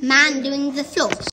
Man doing the floors.